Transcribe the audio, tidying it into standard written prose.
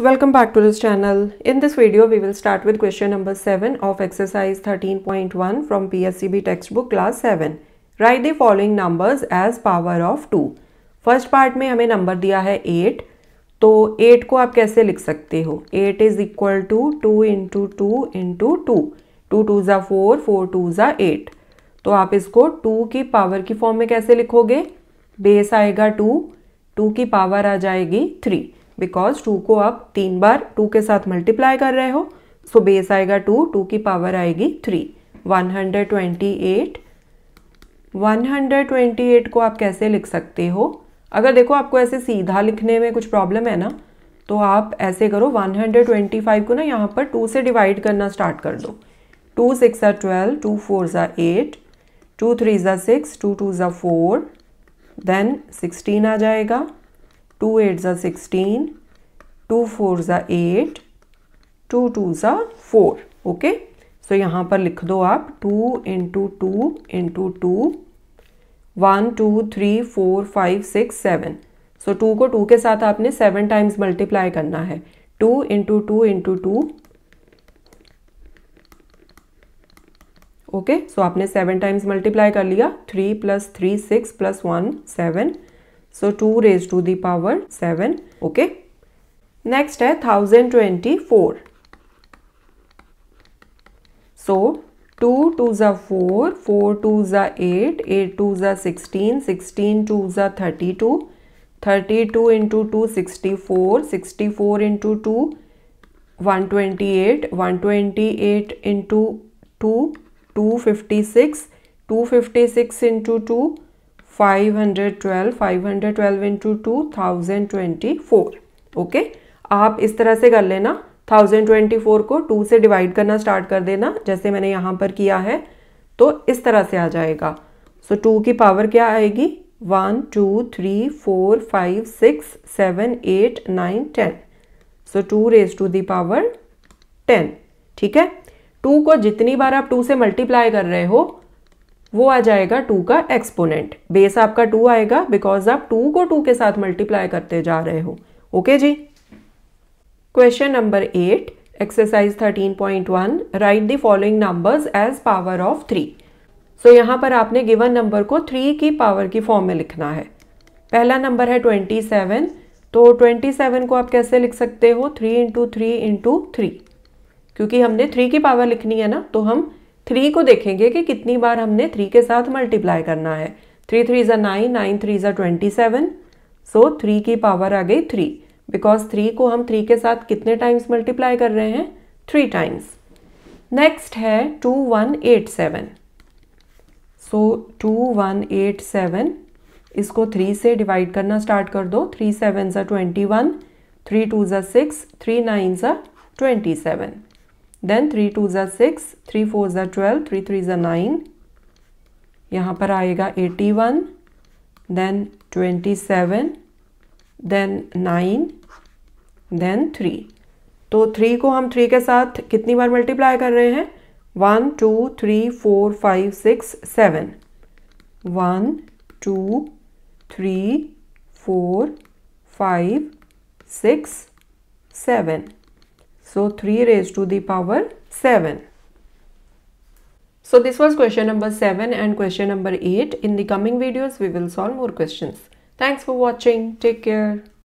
Welcome back to this channel. In this video we will start with question number 7 of exercise 13.1 from PSCB textbook class 7. Write the following numbers as power of 2. First part में हमें number दिया है 8, तो 8 को आप कैसे लिख सकते हो? 8 is equal to 2 into 2 into 2. 2 2s are 4, 4 2s are 8. तो आप इसको 2 की पावर की फॉर्म में कैसे लिखोगे? बेस आएगा 2, 2 की पावर आ जाएगी 3. बिकॉज 2 को आप 3 बार 2 के साथ मल्टीप्लाई कर रहे हो, सो बेस आएगा 2, 2 की पावर आएगी 3. 128 को आप कैसे लिख सकते हो? अगर देखो आपको ऐसे सीधा लिखने में कुछ प्रॉब्लम है ना, तो आप ऐसे करो, 125 को ना यहाँ पर 2 से डिवाइड करना स्टार्ट कर दो. 2 6 are 12, 2 4 are 8, 2 3 are 6, 2 2 are 4, then 16 आ जाएगा. 2 8s are 16, 2 4s are 8, 2 2s are 4. Okay, so यहाँ पर लिख दो आप 2 इंटू 2 इंटू 2, 1 2 3 4 5 6 7. सो 2 को 2 के साथ आपने 7 टाइम्स मल्टीप्लाई करना है. 2 इंटू 2 इंटू 2, ओके, सो आपने 7 टाइम्स मल्टीप्लाई कर लिया. 3 plus 3 6 plus 1 7. So 2 raised to the power 7. Okay. Next है 1024. So 2 2s are 4, 4 2s are 8, 8 2s are 16, 16 2s are 32, 32 into 2 64, 64 into 2 128, 128 into 2 256, 256 into 2 512, 512 into 2024. Okay, आप इस तरह से कर लेना. 1024 को 2 से डिवाइड करना स्टार्ट कर देना, जैसे मैंने यहाँ पर किया है, तो इस तरह से आ जाएगा. सो 2 की पावर क्या आएगी? 1 2 3 4 5 6 7 8 9 10. So 2 raise to the power 10. ठीक है, 2 को जितनी बार आप 2 से मल्टीप्लाई कर रहे हो वो आ जाएगा 2 का एक्सपोनेंट. बेस आपका 2 आएगा बिकॉज आप 2 को 2 के साथ मल्टीप्लाई करते जा रहे हो. ओके जी. Question number 8 exercise 13.1. Write the following numbers as power of 3. So यहाँ पर आपने गिवन नंबर को 3 की पावर की फॉर्म में लिखना है. पहला नंबर है 27, तो 27 को आप कैसे लिख सकते हो? 3 इंटू 3 इंटू 3. क्योंकि हमने 3 की पावर लिखनी है ना, तो हम 3 को देखेंगे कि कितनी बार हमने 3 के साथ मल्टीप्लाई करना है. 3 3s are 9, 9 3s are 27. सो 3 की पावर आ गई 3, बिकॉज 3 को हम 3 के साथ कितने टाइम्स मल्टीप्लाई कर रहे हैं? 3 टाइम्स. नेक्स्ट है 2187. सो 2187 इसको 3 से डिवाइड करना स्टार्ट कर दो. 3 7s are 21, 3 2s are 6, 3 9s are 27. Then 3 2s are 6, 3 4s are 12, 3 3s are 9. यहाँ पर आएगा 81, then 27, then 9, then 3. तो 3 को हम 3 के साथ कितनी बार मल्टीप्लाई कर रहे हैं? 1 2 3 4 5 6 7. 1 2 3 4 5 6 7. So 3 raised to the power 7. So this was question number 7 and question number 8. In the coming videos we will solve more questions. Thanks for watching. Take care.